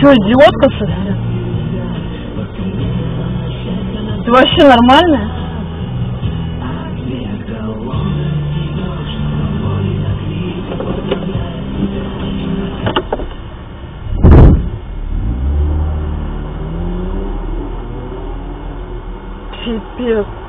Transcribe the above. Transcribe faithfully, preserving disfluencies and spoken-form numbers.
Че, идиотка совсем? Ты вообще нормальная? Пипец.